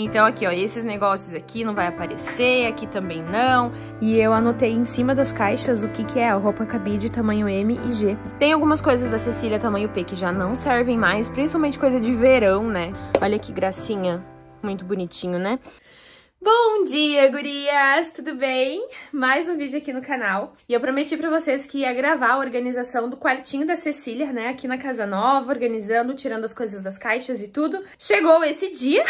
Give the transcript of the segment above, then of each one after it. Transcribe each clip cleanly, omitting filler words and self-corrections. Então aqui, ó, esses negócios aqui não vai aparecer, aqui também não. E eu anotei em cima das caixas o que é a roupa cabide tamanho M e G. Tem algumas coisas da Cecília tamanho P que já não servem mais, principalmente coisa de verão, né? Olha que gracinha, muito bonitinho, né? Bom dia, gurias! Tudo bem? Mais um vídeo aqui no canal. E eu prometi pra vocês que ia gravar a organização do quartinho da Cecília, né? Aqui na casa nova, organizando, tirando as coisas das caixas e tudo. Chegou esse dia,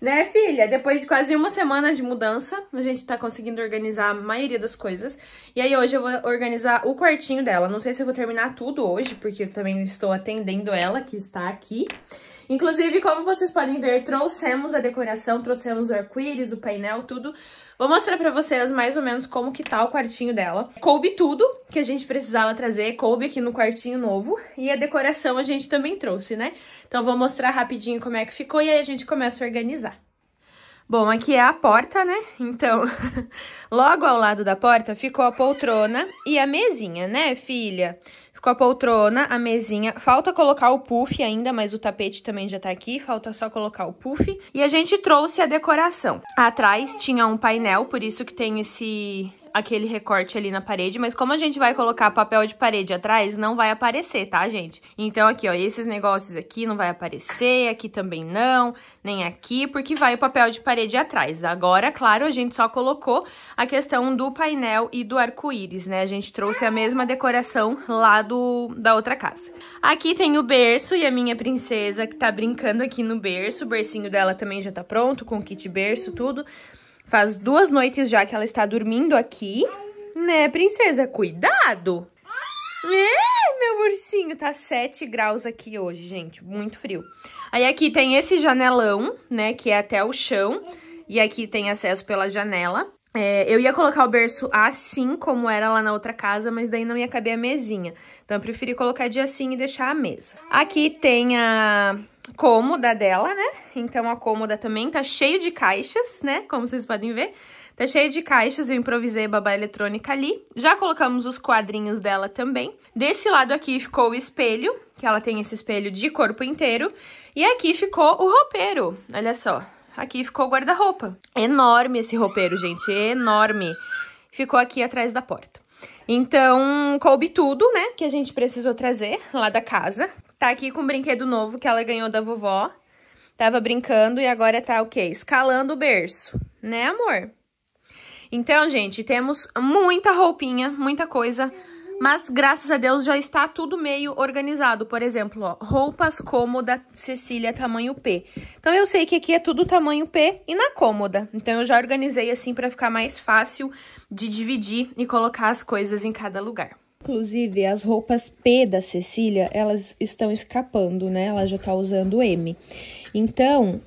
né, filha? Depois de quase uma semana de mudança, a gente tá conseguindo organizar a maioria das coisas. E aí hoje eu vou organizar o quartinho dela. Não sei se eu vou terminar tudo hoje, porque eu também estou atendendo ela, que está aqui. Inclusive, como vocês podem ver, trouxemos a decoração, trouxemos o arco-íris, o painel, tudo. Vou mostrar pra vocês mais ou menos como que tá o quartinho dela. Coube tudo que a gente precisava trazer, coube aqui no quartinho novo. E a decoração a gente também trouxe, né? Então vou mostrar rapidinho como é que ficou e aí a gente começa a organizar. Bom, aqui é a porta, né? Então, logo ao lado da porta ficou a poltrona e a mesinha, né, filha? Com a poltrona, a mesinha, falta colocar o puff ainda, mas o tapete também já tá aqui, falta só colocar o puff. E a gente trouxe a decoração. Atrás tinha um painel, por isso que tem esse... aquele recorte ali na parede, mas como a gente vai colocar papel de parede atrás, não vai aparecer, tá, gente? Então aqui, ó, esses negócios aqui não vai aparecer, aqui também não, nem aqui, porque vai o papel de parede atrás. Agora, claro, a gente só colocou a questão do painel e do arco-íris, né? A gente trouxe a mesma decoração lá da outra casa. Aqui tem o berço e a minha princesa que tá brincando aqui no berço, o bercinho dela também já tá pronto, com kit berço, tudo. Faz 2 noites já que ela está dormindo aqui, né, princesa? Cuidado! Meu ursinho, tá 7 graus aqui hoje, gente, muito frio. Aí aqui tem esse janelão, né, que é até o chão, e aqui tem acesso pela janela. É, eu ia colocar o berço assim, como era lá na outra casa, mas daí não ia caber a mesinha. Então eu preferi colocar de assim e deixar a mesa. Aqui tem a... cômoda dela, né? Então a cômoda também tá cheio de caixas, né? Como vocês podem ver, tá cheio de caixas, eu improvisei babá eletrônica ali. Já colocamos os quadrinhos dela também. Desse lado aqui ficou o espelho, que ela tem esse espelho de corpo inteiro. E aqui ficou o roupeiro, olha só. Aqui ficou o guarda-roupa. Enorme esse roupeiro, gente, enorme. Ficou aqui atrás da porta. Então, coube tudo, né, que a gente precisou trazer lá da casa. Tá aqui com um brinquedo novo que ela ganhou da vovó. Tava brincando e agora tá o quê? Escalando o berço, né, amor? Então, gente, temos muita roupinha, muita coisa, mas graças a Deus já está tudo meio organizado. Por exemplo, ó, roupas cômoda Cecília tamanho P. Então, eu sei que aqui é tudo tamanho P e na cômoda. Então, eu já organizei assim pra ficar mais fácil de dividir e colocar as coisas em cada lugar. Inclusive, as roupas P da Cecília, elas estão escapando, né? Ela já tá usando M. Então,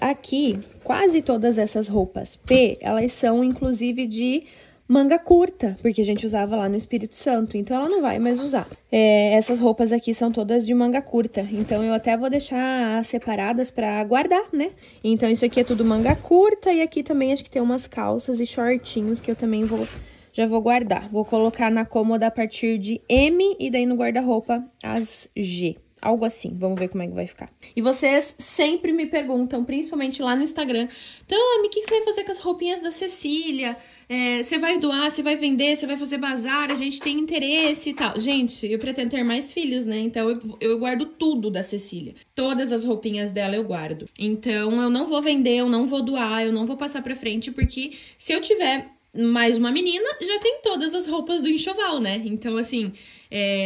aqui, quase todas essas roupas P, elas são, inclusive, de... manga curta, porque a gente usava lá no Espírito Santo, então ela não vai mais usar. Essas roupas aqui são todas de manga curta, então eu até vou deixar separadas pra guardar, né? Então isso aqui é tudo manga curta e aqui também acho que tem umas calças e shortinhos que eu também já vou guardar. Vou colocar na cômoda a partir de M e daí no guarda-roupa as G. Algo assim, vamos ver como é que vai ficar. E vocês sempre me perguntam, principalmente lá no Instagram, então, Ami, o que você vai fazer com as roupinhas da Cecília? Você vai doar, você vai vender, você vai fazer bazar, a gente tem interesse e tal. Gente, eu pretendo ter mais filhos, né? Então eu guardo tudo da Cecília. Todas as roupinhas dela eu guardo. Então eu não vou vender, eu não vou doar, eu não vou passar pra frente, porque se eu tiver... mais uma menina, já tem todas as roupas do enxoval, né? Então, assim,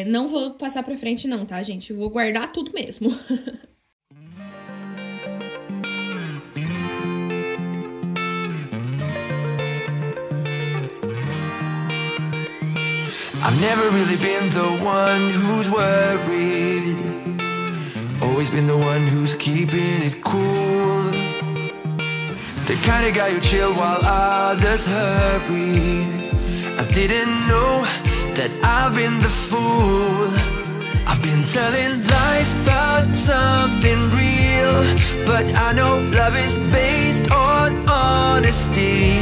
não vou passar pra frente não, tá, gente? Eu vou guardar tudo mesmo. I've never really been the one who's worried. Always been the one who's keeping it cool. The kind of guy who chill while others hurry. I didn't know that I've been the fool. I've been telling lies about something real, but I know love is based on honesty.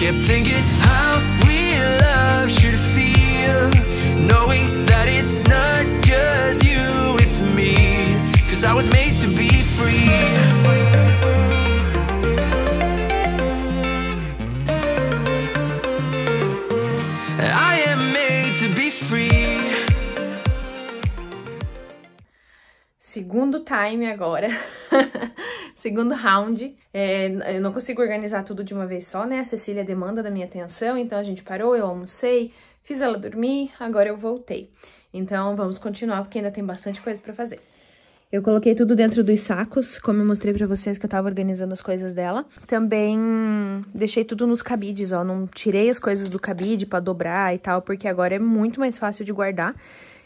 Kept thinking how real love should feel, knowing that it's not just you, it's me. Cause I was made to be free. time agora, segundo round. Eu não consigo organizar tudo de uma vez só, né? A Cecília demanda da minha atenção, então a gente parou, eu almocei, fiz ela dormir, agora eu voltei. Então vamos continuar, porque ainda tem bastante coisa pra fazer. Eu coloquei tudo dentro dos sacos, como eu mostrei pra vocês que eu tava organizando as coisas dela. Também deixei tudo nos cabides, ó, não tirei as coisas do cabide pra dobrar e tal, porque agora é muito mais fácil de guardar.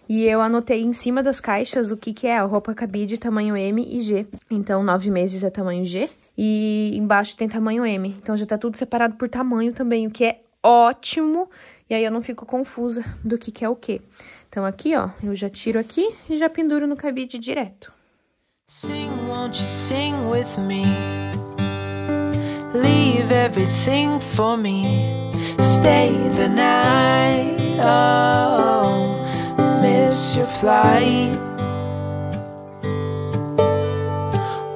E eu anotei em cima das caixas o que que é a roupa cabide tamanho M e G. Então, 9 meses é tamanho G e embaixo tem tamanho M. Então, já tá tudo separado por tamanho também, o que é ótimo. E aí, eu não fico confusa do que é o quê. Então, aqui, ó, eu já tiro aqui e já penduro no cabide direto. Sing, won't you sing with me? Leave everything for me. Stay the night, oh, miss your flight.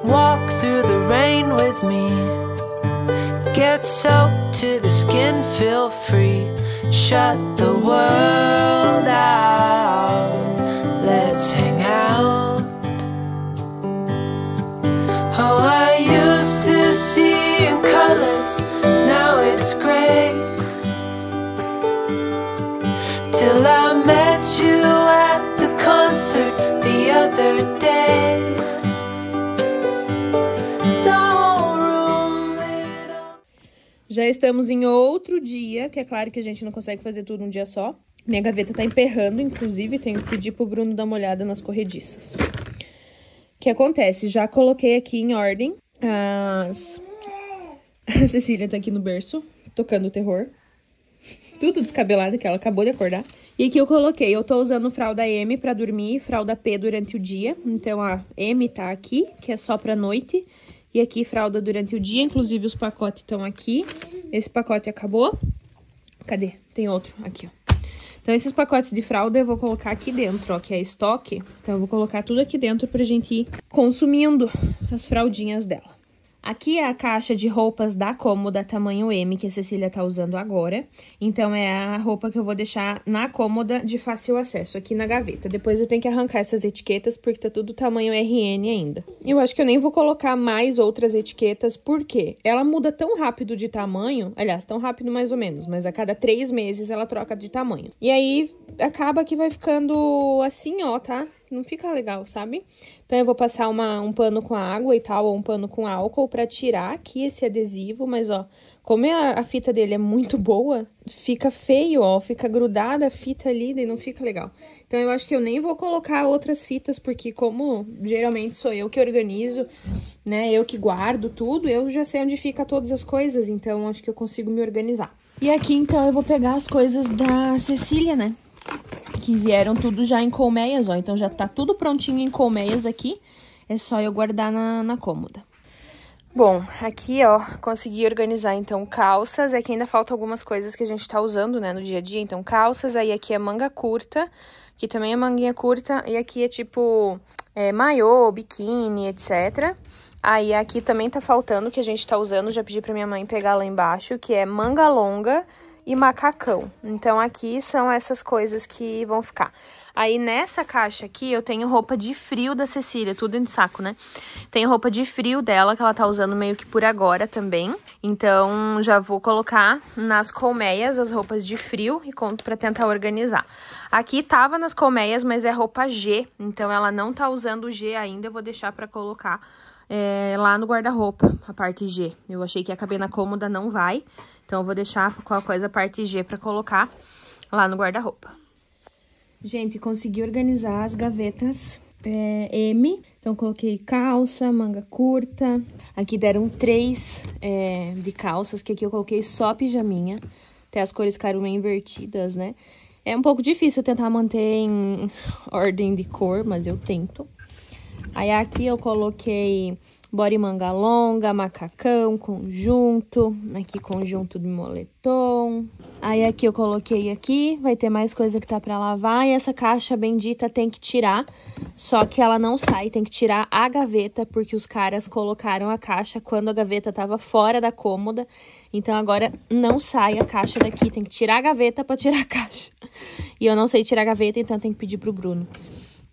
Walk through the rain with me. Get soaked to the skin, feel free. Shut the world out, let's hang out. Oh, I used to see in colors, now it's gray. Till I met you at the concert the other day. Já estamos em outro dia, que é claro que a gente não consegue fazer tudo um dia só. Minha gaveta tá emperrando, inclusive, tenho que pedir pro Bruno dar uma olhada nas corrediças. O que acontece? Já coloquei aqui em ordem as... A Cecília tá aqui no berço, tocando o terror. Tudo descabelado, que ela acabou de acordar. E aqui eu coloquei, eu tô usando fralda M pra dormir, fralda P durante o dia. Então a M tá aqui, que é só pra noite. E aqui, fralda durante o dia, inclusive os pacotes estão aqui. Esse pacote acabou. Cadê? Tem outro aqui, ó. Então, esses pacotes de fralda eu vou colocar aqui dentro, ó, que é estoque. Então, eu vou colocar tudo aqui dentro pra gente ir consumindo as fraldinhas dela. Aqui é a caixa de roupas da cômoda tamanho M, que a Cecília tá usando agora. Então, é a roupa que eu vou deixar na cômoda de fácil acesso, aqui na gaveta. Depois eu tenho que arrancar essas etiquetas, porque tá tudo tamanho RN ainda. Eu acho que eu nem vou colocar mais outras etiquetas, porque ela muda tão rápido de tamanho, aliás, tão rápido mais ou menos, mas a cada 3 meses ela troca de tamanho. E aí, acaba que vai ficando assim, ó, tá? Não fica legal, sabe? Então, eu vou passar um pano com água e tal, ou um pano com álcool pra tirar aqui esse adesivo. Mas, ó, como a fita dele é muito boa, fica feio, ó, fica grudada a fita ali, daí não fica legal. Então, eu acho que eu nem vou colocar outras fitas, porque como geralmente sou eu que organizo, né, eu que guardo tudo, eu já sei onde fica todas as coisas, então acho que eu consigo me organizar. E aqui, então, eu vou pegar as coisas da Cecília, né? Que vieram tudo já em colmeias, ó. Então já tá tudo prontinho em colmeias aqui. É só eu guardar na cômoda. Bom, aqui, ó, consegui organizar, então, calças. É que ainda falta algumas coisas que a gente tá usando, né, no dia a dia. Então, calças, aí aqui é manga curta, que também é manguinha curta. E aqui é tipo maiô, biquíni, etc. Aí aqui também tá faltando, que a gente tá usando. Já pedi pra minha mãe pegar lá embaixo, que é manga longa e macacão. Então, aqui são essas coisas que vão ficar. Aí, nessa caixa aqui, eu tenho roupa de frio da Cecília. Tudo em saco, né? Tenho roupa de frio dela, que ela tá usando meio que por agora também. Então, já vou colocar nas colmeias as roupas de frio e conto pra tentar organizar. Aqui tava nas colmeias, mas é roupa G. Então, ela não tá usando o G ainda. Eu vou deixar pra colocar lá no guarda-roupa, a parte G. Eu achei que ia caber na cômoda, não vai. Então, eu vou deixar qualquer coisa a parte G pra colocar lá no guarda-roupa. Gente, consegui organizar as gavetas M. Então, coloquei calça, manga curta. Aqui deram 3 de calças, que aqui eu coloquei só pijaminha. Até as cores ficaram meio invertidas, né? É um pouco difícil tentar manter em ordem de cor, mas eu tento. Aí, aqui eu coloquei body manga longa, macacão, conjunto. Aqui, conjunto de moletom. Aí, aqui eu coloquei aqui. Vai ter mais coisa que tá pra lavar. E essa caixa bendita tem que tirar. Só que ela não sai. Tem que tirar a gaveta, porque os caras colocaram a caixa quando a gaveta tava fora da cômoda. Então, agora não sai a caixa daqui. Tem que tirar a gaveta pra tirar a caixa. E eu não sei tirar a gaveta, então tem que pedir pro Bruno.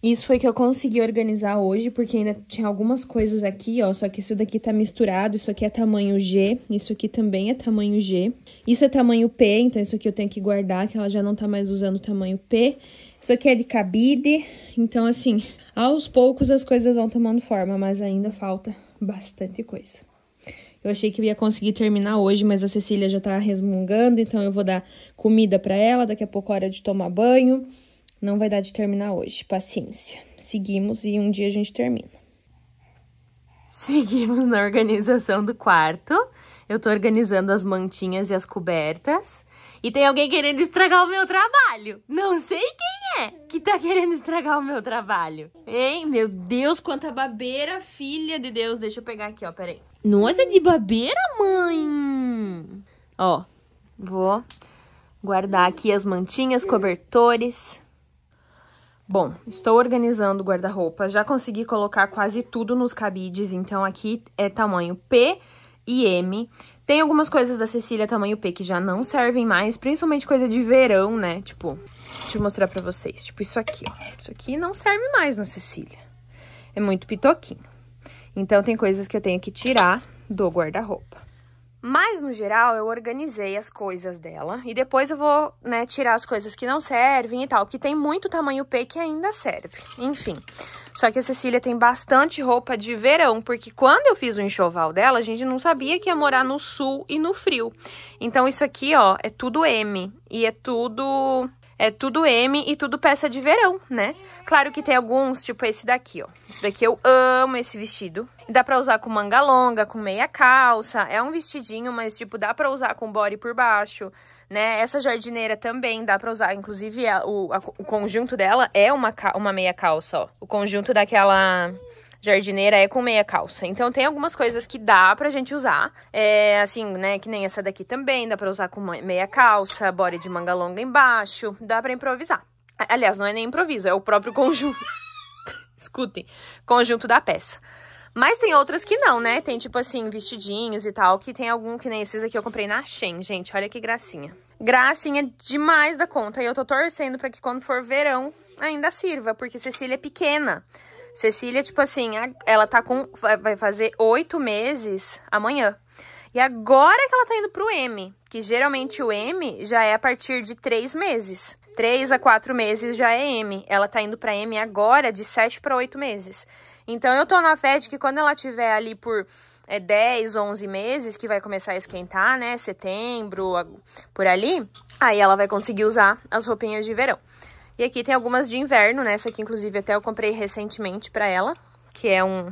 Isso foi que eu consegui organizar hoje, porque ainda tinha algumas coisas aqui, ó. Só que isso daqui tá misturado, isso aqui é tamanho G, isso aqui também é tamanho G. Isso é tamanho P, então isso aqui eu tenho que guardar, que ela já não tá mais usando tamanho P. Isso aqui é de cabide, então assim, aos poucos as coisas vão tomando forma, mas ainda falta bastante coisa. Eu achei que eu ia conseguir terminar hoje, mas a Cecília já tá resmungando, então eu vou dar comida pra ela, daqui a pouco é hora de tomar banho. Não vai dar de terminar hoje, paciência. Seguimos e um dia a gente termina. Seguimos na organização do quarto. Eu tô organizando as mantinhas e as cobertas. E tem alguém querendo estragar o meu trabalho. Não sei quem é que tá querendo estragar o meu trabalho. Hein? Meu Deus, quanta babeira, filha de Deus. Deixa eu pegar aqui, ó, peraí. Nossa, de babeira, mãe! Ó, vou guardar aqui as mantinhas, cobertores... Bom, estou organizando o guarda-roupa, já consegui colocar quase tudo nos cabides, então aqui é tamanho P e M. Tem algumas coisas da Cecília tamanho P que já não servem mais, principalmente coisa de verão, né? Tipo, deixa eu mostrar pra vocês, tipo isso aqui, ó. Isso aqui não serve mais na Cecília, é muito pitoquinho. Então tem coisas que eu tenho que tirar do guarda-roupa. Mas, no geral, eu organizei as coisas dela. E depois eu vou, né, tirar as coisas que não servem e tal. Que tem muito tamanho P que ainda serve. Enfim. Só que a Cecília tem bastante roupa de verão. Porque quando eu fiz o enxoval dela, a gente não sabia que ia morar no sul e no frio. Então, isso aqui, ó, é tudo M. E é tudo M e tudo peça de verão, né? Claro que tem alguns, tipo esse daqui, ó. Esse daqui eu amo esse vestido. Dá pra usar com manga longa, com meia calça. É um vestidinho, mas, tipo, dá pra usar com body por baixo, né? Essa jardineira também dá pra usar. Inclusive, o conjunto dela é uma meia calça, ó. O conjunto daquela... jardineira é com meia calça. Então, tem algumas coisas que dá pra gente usar. É, assim, né? Que nem essa daqui também. Dá pra usar com meia calça, body de manga longa embaixo. Dá pra improvisar. Aliás, não é nem improviso. É o próprio conjunto. Escutem. Conjunto da peça. Mas tem outras que não, né? Tem, tipo assim, vestidinhos e tal. Que tem algum que nem esses aqui eu comprei na Shein, gente. Olha que gracinha. Gracinha demais da conta. E eu tô torcendo pra que quando for verão ainda sirva. Porque Cecília é pequena. Cecília, tipo assim, ela tá com... vai fazer 8 meses amanhã. E agora que ela tá indo pro M, que geralmente o M já é a partir de 3 meses. 3 a 4 meses já é M. Ela tá indo pra M agora de 7 pra 8 meses. Então, eu tô na fé de que quando ela tiver ali por 10, 11 meses, que vai começar a esquentar, né? Setembro, por ali. Aí ela vai conseguir usar as roupinhas de verão. E aqui tem algumas de inverno, né? Essa aqui, inclusive, até eu comprei recentemente pra ela, que é um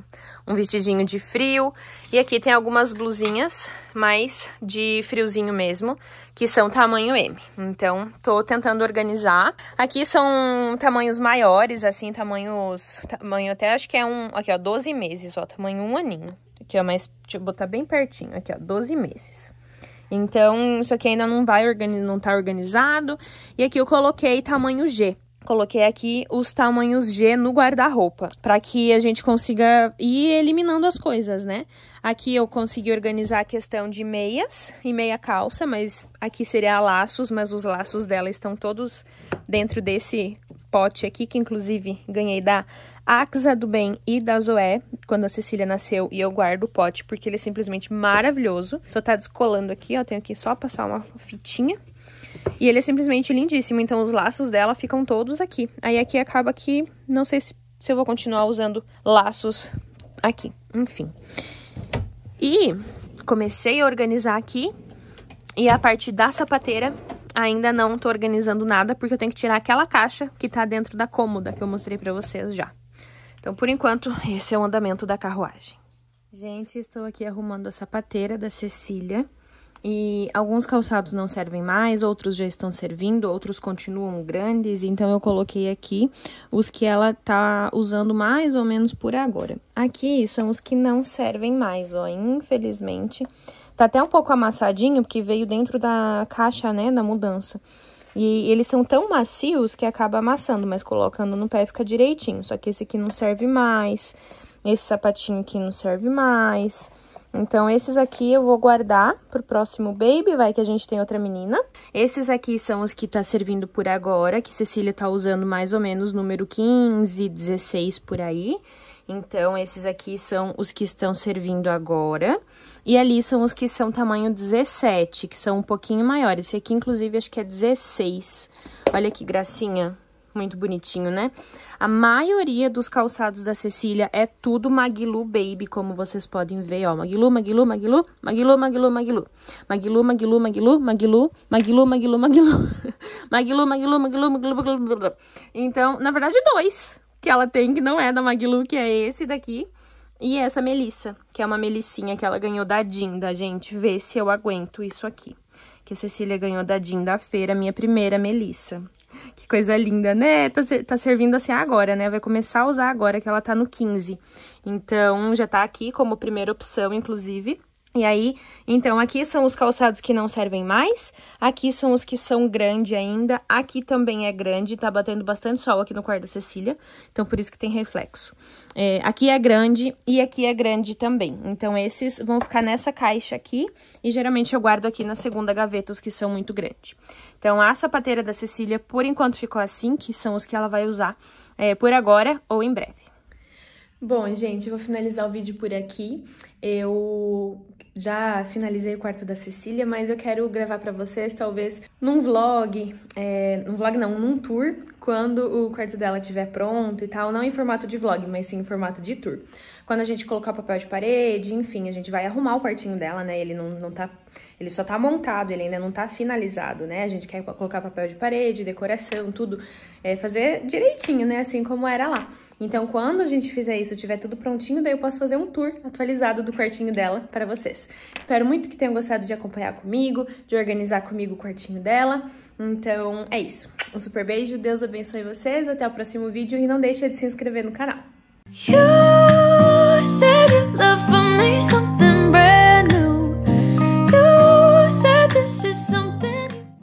vestidinho de frio. E aqui tem algumas blusinhas, mas de friozinho mesmo, que são tamanho M. Então, tô tentando organizar. Aqui são tamanhos maiores, assim, tamanho até acho que é um... Aqui, ó, 12 meses, ó, tamanho um aninho. Aqui, ó, mas deixa eu botar bem pertinho, aqui, ó, 12 meses. Então, isso aqui ainda não tá organizado. E aqui eu coloquei tamanho G. Coloquei aqui os tamanhos G no guarda-roupa, pra que a gente consiga ir eliminando as coisas, né? Aqui eu consegui organizar a questão de meias e meia calça, mas aqui seria laços, mas os laços dela estão todos dentro desse pote aqui, que inclusive ganhei da Axa do Bem e da Zoé, quando a Cecília nasceu, e eu guardo o pote, porque ele é simplesmente maravilhoso. Só tá descolando aqui, ó, tenho que só passar uma fitinha. E ele é simplesmente lindíssimo, então os laços dela ficam todos aqui. Aí aqui acaba que, não sei se eu vou continuar usando laços aqui, enfim. E comecei a organizar aqui, e a parte da sapateira... Ainda não tô organizando nada, porque eu tenho que tirar aquela caixa que tá dentro da cômoda, que eu mostrei pra vocês já. Então, por enquanto, esse é o andamento da carruagem. Gente, estou aqui arrumando a sapateira da Cecília. E alguns calçados não servem mais, outros já estão servindo, outros continuam grandes. Então, eu coloquei aqui os que ela tá usando mais ou menos por agora. Aqui são os que não servem mais, ó, infelizmente... Tá até um pouco amassadinho, porque veio dentro da caixa, né, da mudança. E eles são tão macios que acaba amassando, mas colocando no pé fica direitinho. Só que esse aqui não serve mais, esse sapatinho aqui não serve mais. Então, esses aqui eu vou guardar pro próximo baby, vai que a gente tem outra menina. Esses aqui são os que tá servindo por agora, que Cecília tá usando mais ou menos número 15, 16 por aí. Então, esses aqui são os que estão servindo agora. E ali são os que são tamanho 17, que são um pouquinho maiores. Esse aqui, inclusive, acho que é 16. Olha que gracinha. Muito bonitinho, né? A maioria dos calçados da Cecília é tudo Magalu Baby, como vocês podem ver, ó. Magalu, Magalu, Magalu, Magalu, Magalu, Magalu. Magalu, Magalu, Magalu, Magalu, Magalu, Magalu, Magalu. Magalu, Magalu, Magalu, Magalu. Então, na verdade, dois que ela tem, que não é da Magalu, que é esse daqui. E essa Melissa, que é uma Melissinha que ela ganhou da Dinda, gente. Vê se eu aguento isso aqui. Que a Cecília ganhou da Dinda da feira, minha primeira Melissa. Que coisa linda, né? Tá servindo assim agora, né? Vai começar a usar agora, que ela tá no 15. Então, já tá aqui como primeira opção, inclusive. E aí, então, aqui são os calçados que não servem mais. Aqui são os que são grande ainda. Aqui também é grande, tá batendo bastante sol aqui no quarto da Cecília. Então, por isso que tem reflexo. É, aqui é grande e aqui é grande também. Então, esses vão ficar nessa caixa aqui. E, geralmente, eu guardo aqui na segunda gaveta os que são muito grandes. Então, a sapateira da Cecília, por enquanto, ficou assim, que são os que ela vai usar por agora ou em breve. Bom, gente, eu vou finalizar o vídeo por aqui. Eu já finalizei o quarto da Cecília, mas eu quero gravar pra vocês, talvez, num vlog... num tour, quando o quarto dela estiver pronto e tal. Não em formato de vlog, mas sim em formato de tour. Quando a gente colocar o papel de parede, enfim, a gente vai arrumar o quartinho dela, né? Ele não tá... Ele só tá montado, ele ainda não tá finalizado, né? A gente quer colocar papel de parede, decoração, tudo. Fazer direitinho, né? Assim como era lá. Então, quando a gente fizer isso, tiver tudo prontinho, daí eu posso fazer um tour atualizado do quartinho dela para vocês. Espero muito que tenham gostado de acompanhar comigo, de organizar comigo o quartinho dela. Então, é isso. Um super beijo, Deus abençoe vocês, até o próximo vídeo e não deixa de se inscrever no canal.